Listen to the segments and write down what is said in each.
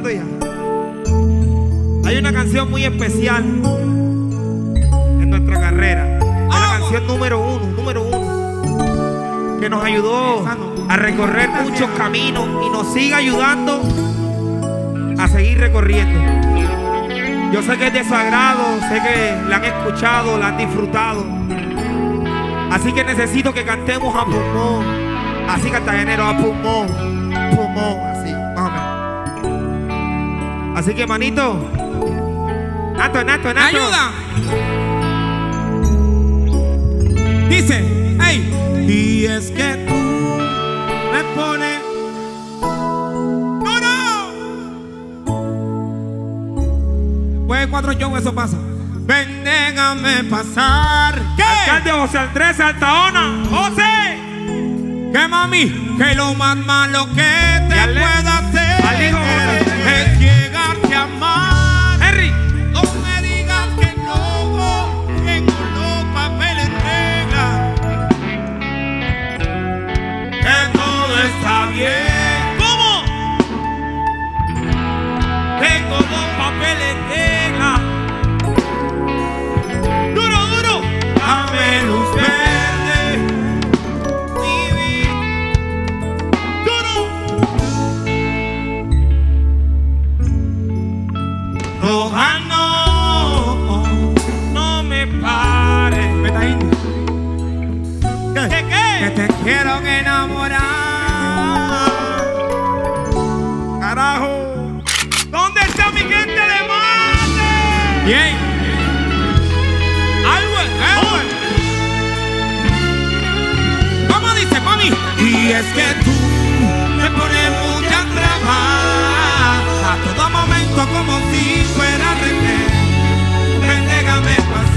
la tuya. Hay una canción muy especial en nuestra carrera. Es la canción número uno, que nos ayudó a recorrer muchos caminos y nos sigue ayudando a seguir recorriendo. Yo sé que es de su agrado, sé que la han escuchado, la han disfrutado. Así que necesito que cantemos a pulmón. Así que hasta enero a pulmón, pulmón, así, mami. Así que, manito, Nato. ¡Ayuda! Dice, hey. Y es que tú me pones. Después de 4 shows eso pasa. Ven, déjame pasar. ¿Qué? Alcalde José Andrés, Saltaona. ¡José! ¿Qué, mami? Que lo más malo que te pueda hacer es llegarte a amar. Henry, no me digas que no, que con los papeles entrega, que todo está bien. ¿Cómo? Que con los papeles entrega. Que te quiero enamorar. Carajo. ¿Dónde está mi gente de Marte? Bien. Albert. ¿Cómo dice, mami? Y es que tú me pones mucha traba a todo momento, como si fuera revés. Ven, déjame pasar.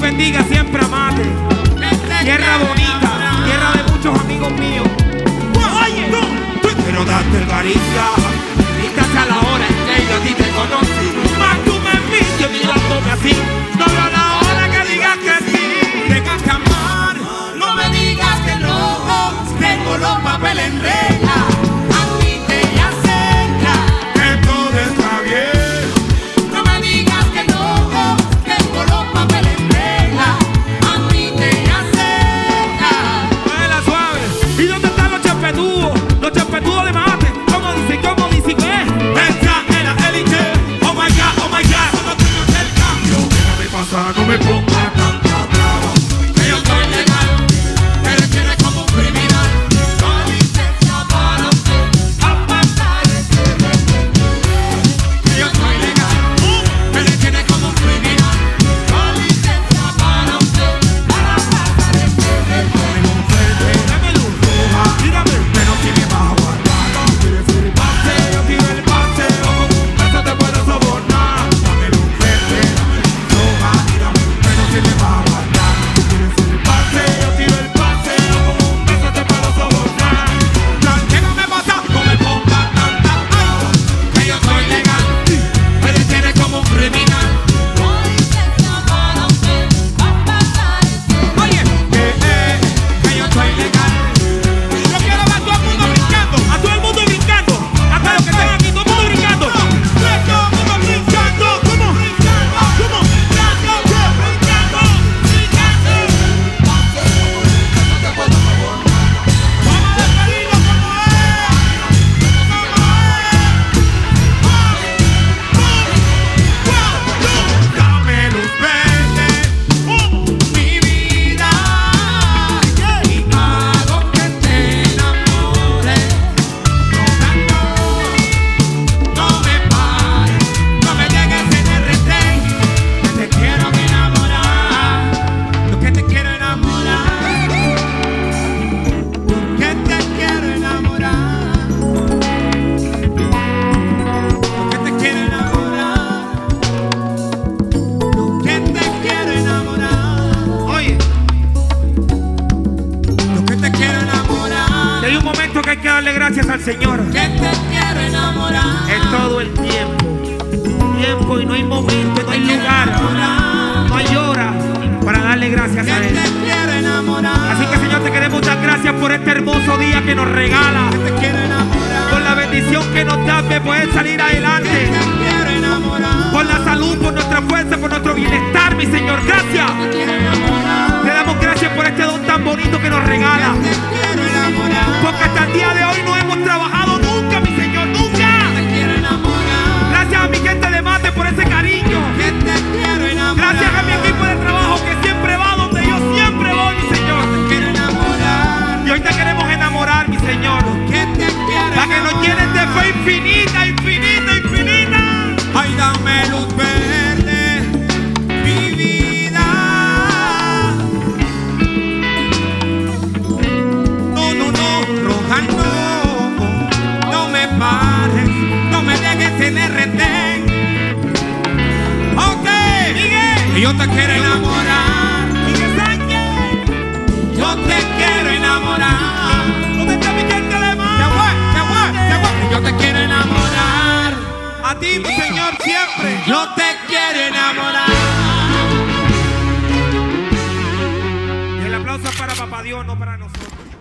Bendiga siempre, amate. Tierra bonita, tierra de muchos amigos míos. Oye, quiero darte caricia, vistas a la hora en que yo a ti te conocí. Más tú me viste mirándome así. No veo la hora que digas que sí. Tengas que amar, no me digas que no. Tengo los papeles en regla. Esta era el élite. Oh my God, oh my God. Cuando tú no te el cambio. Hay un momento que hay que darle gracias al Señor. Que te quiero enamorar. Es todo el tiempo. Tiempo y no hay momento, no hay lugar, no hay hora para darle gracias a Él. Así que, Señor, te queremos dar gracias por este hermoso día que nos regala. Por la bendición que nos da de poder salir adelante. Por la salud, por nuestra fuerza, por nuestro bienestar, mi Señor. Gracias. Te damos gracias por este don tan bonito que nos regala. Porque hasta el día de hoy no hemos trabajado nunca, mi Señor, nunca. Gracias a mi gente de Mate por ese cariño. Gracias a mi equipo de trabajo que siempre va donde yo siempre voy, mi Señor. Y hoy te queremos enamorar, mi Señor. La que nos tienes de fe infinita, infinita, infinita. Ay, dame luz verde, mi vida. No, no, no, roja no. No me pares, no me dejes en el retén. Ok, Miguel. Yo te quiero enamorar, Miguel Sánchez. Yo te quiero enamorar. ¿Dónde está mi gente de más? Te voy. Yo te quiero enamorar. A ti, mi Señor, siempre. Yo te quiero enamorar. Y el aplauso es para Papá Dios, no para nosotros.